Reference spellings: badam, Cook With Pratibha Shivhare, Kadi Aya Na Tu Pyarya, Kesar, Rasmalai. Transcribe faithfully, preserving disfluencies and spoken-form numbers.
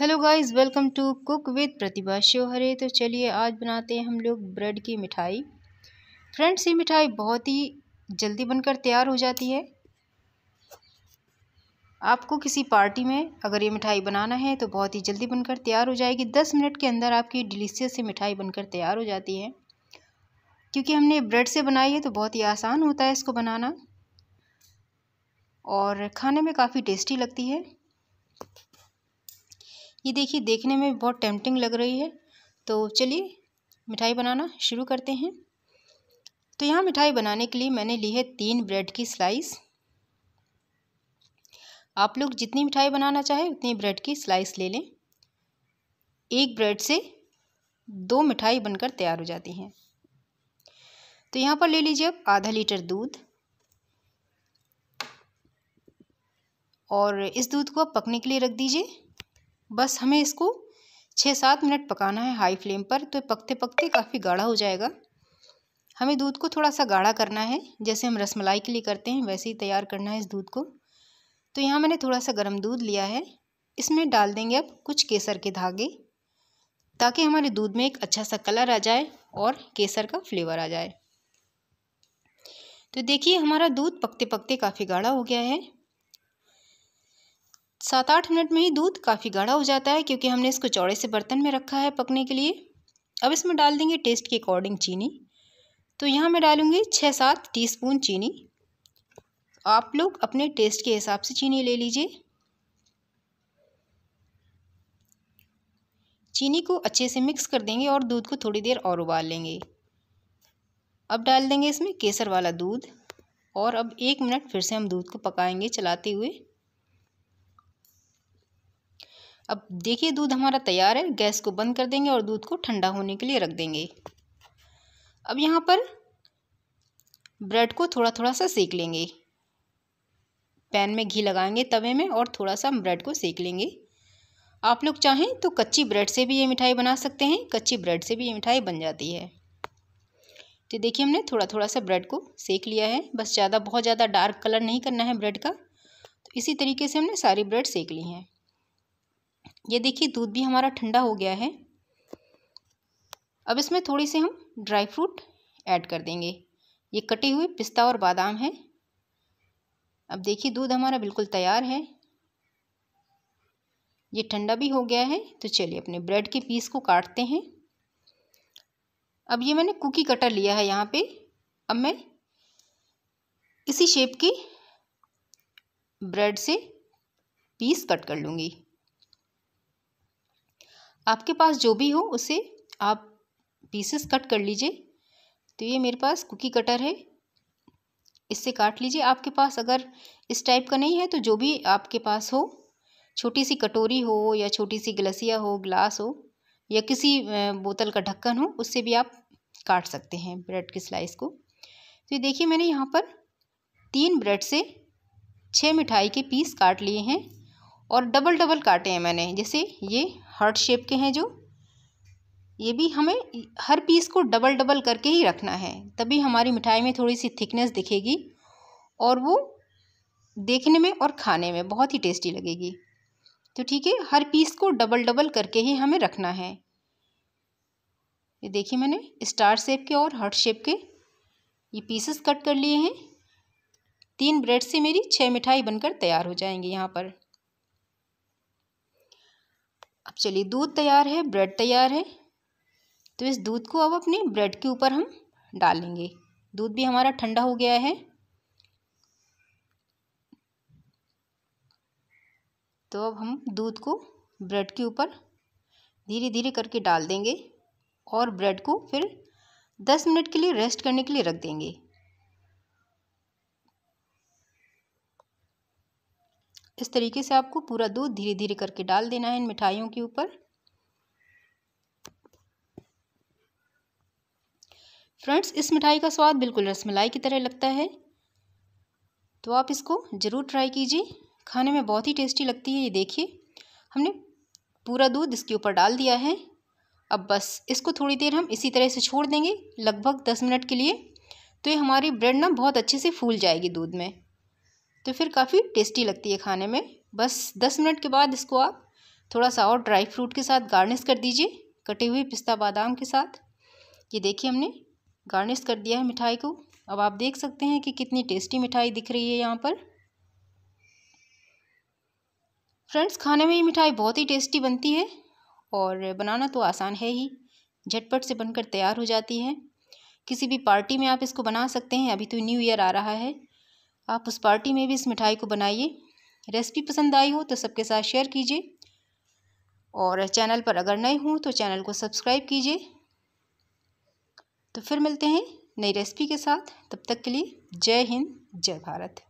Hello guys, welcome to cook with Pratibha Shivhare. तो चलिए आज बनाते हैं हम लोग ब्रेड की मिठाई। फ्रेंड्स, ये मिठाई बहुत ही जल्दी बनकर तैयार हो जाती है। आपको किसी पार्टी में अगर ये मिठाई बनाना है तो बहुत ही जल्दी बनकर तैयार हो जाएगी। दस मिनट के अंदर आपकी डिलीशियस सी मिठाई बनकर तैयार हो जाती है। क्योंकि हमने ब्रेड से बनाई है तो बहुत ही आसान होता है इसको बनाना और खाने में काफ़ी टेस्टी लगती है। ये देखिए, देखने में बहुत टेम्पटिंग लग रही है। तो चलिए मिठाई बनाना शुरू करते हैं। तो यहाँ मिठाई बनाने के लिए मैंने ली है तीन ब्रेड की स्लाइस। आप लोग जितनी मिठाई बनाना चाहें उतनी ब्रेड की स्लाइस ले लें। एक ब्रेड से दो मिठाई बनकर तैयार हो जाती हैं। तो यहाँ पर ले लीजिए आप आधा लीटर दूध और इस दूध को आप पकने के लिए रख दीजिए। बस हमें इसको छः सात मिनट पकाना है हाई फ्लेम पर। तो पकते पकते काफ़ी गाढ़ा हो जाएगा। हमें दूध को थोड़ा सा गाढ़ा करना है, जैसे हम रसमलाई के लिए करते हैं वैसे ही तैयार करना है इस दूध को। तो यहाँ मैंने थोड़ा सा गर्म दूध लिया है। इसमें डाल देंगे अब कुछ केसर के धागे, ताकि हमारे दूध में एक अच्छा सा कलर आ जाए और केसर का फ्लेवर आ जाए। तो देखिए हमारा दूध पकते पकते काफ़ी गाढ़ा हो गया है। सात आठ मिनट में ही दूध काफ़ी गाढ़ा हो जाता है, क्योंकि हमने इसको चौड़े से बर्तन में रखा है पकने के लिए। अब इसमें डाल देंगे टेस्ट के अकॉर्डिंग चीनी। तो यहाँ मैं डालूँगी छः सात टीस्पून चीनी। आप लोग अपने टेस्ट के हिसाब से चीनी ले लीजिए। चीनी को अच्छे से मिक्स कर देंगे और दूध को थोड़ी देर और उबाल लेंगे। अब डाल देंगे इसमें केसर वाला दूध और अब एक मिनट फिर से हम दूध को पकाएंगे चलाते हुए। अब देखिए दूध हमारा तैयार है। गैस को बंद कर देंगे और दूध को ठंडा होने के लिए रख देंगे। अब यहाँ पर ब्रेड को थोड़ा थोड़ा सा सेक लेंगे। पैन में घी लगाएंगे तवे में और थोड़ा सा ब्रेड को सेक लेंगे। आप लोग चाहें तो कच्ची ब्रेड से भी ये मिठाई बना सकते हैं। कच्ची ब्रेड से भी ये मिठाई बन जाती है। तो देखिए हमने थोड़ा थोड़ा सा ब्रेड को सेक लिया है। बस ज़्यादा बहुत ज़्यादा डार्क कलर नहीं करना है ब्रेड का। तो इसी तरीके से हमने सारी ब्रेड सेक ली हैं। ये देखिए दूध भी हमारा ठंडा हो गया है। अब इसमें थोड़ी से हम ड्राई फ्रूट ऐड कर देंगे। ये कटे हुए पिस्ता और बादाम है। अब देखिए दूध हमारा बिल्कुल तैयार है। ये ठंडा भी हो गया है। तो चलिए अपने ब्रेड के पीस को काटते हैं। अब ये मैंने कुकी कटर लिया है यहाँ पे। अब मैं इसी शेप की ब्रेड से पीस कट कर लूँगी। आपके पास जो भी हो उसे आप पीसेस कट कर लीजिए। तो ये मेरे पास कुकी कटर है, इससे काट लीजिए। आपके पास अगर इस टाइप का नहीं है तो जो भी आपके पास हो, छोटी सी कटोरी हो या छोटी सी गिलासिया हो, ग्लास हो या किसी बोतल का ढक्कन हो, उससे भी आप काट सकते हैं ब्रेड की स्लाइस को। तो ये देखिए मैंने यहाँ पर तीन ब्रेड से छः मिठाई के पीस काट लिए हैं और डबल डबल काटे हैं मैंने। जैसे ये हार्ट शेप के हैं, जो ये भी हमें हर पीस को डबल डबल करके ही रखना है, तभी हमारी मिठाई में थोड़ी सी थिकनेस दिखेगी और वो देखने में और खाने में बहुत ही टेस्टी लगेगी। तो ठीक है, हर पीस को डबल डबल करके ही हमें रखना है। ये देखिए मैंने स्टार शेप के और हार्ट शेप के ये पीसेस कट कर लिए हैं। तीन ब्रेड से मेरी छः मिठाई बनकर तैयार हो जाएंगी यहाँ पर। अब चलिए दूध तैयार है, ब्रेड तैयार है। तो इस दूध को अब अपने ब्रेड के ऊपर हम डालेंगे। दूध भी हमारा ठंडा हो गया है। तो अब हम दूध को ब्रेड के ऊपर धीरे धीरे करके डाल देंगे और ब्रेड को फिर दस मिनट के लिए रेस्ट करने के लिए रख देंगे। इस तरीके से आपको पूरा दूध धीरे धीरे करके डाल देना है इन मिठाइयों के ऊपर। फ्रेंड्स, इस मिठाई का स्वाद बिल्कुल रसमलाई की तरह लगता है। तो आप इसको ज़रूर ट्राई कीजिए, खाने में बहुत ही टेस्टी लगती है। ये देखिए हमने पूरा दूध इसके ऊपर डाल दिया है। अब बस इसको थोड़ी देर हम इसी तरह से छोड़ देंगे, लगभग दस मिनट के लिए। तो ये हमारी ब्रेड ना बहुत अच्छे से फूल जाएगी दूध में, तो फिर काफ़ी टेस्टी लगती है खाने में। बस दस मिनट के बाद इसको आप थोड़ा सा और ड्राई फ्रूट के साथ गार्निश कर दीजिए, कटे हुए पिस्ता बादाम के साथ। ये देखिए हमने गार्निश कर दिया है मिठाई को। अब आप देख सकते हैं कि कितनी टेस्टी मिठाई दिख रही है यहाँ पर। फ्रेंड्स, खाने में ये मिठाई बहुत ही टेस्टी बनती है और बनाना तो आसान है ही, झटपट से बनकर तैयार हो जाती है। किसी भी पार्टी में आप इसको बना सकते हैं। अभी तो न्यू ईयर आ रहा है, आप उस पार्टी में भी इस मिठाई को बनाइए। रेसिपी पसंद आई हो तो सबके साथ शेयर कीजिए और चैनल पर अगर नए हों तो चैनल को सब्सक्राइब कीजिए। तो फिर मिलते हैं नई रेसिपी के साथ, तब तक के लिए जय हिंद, जय भारत।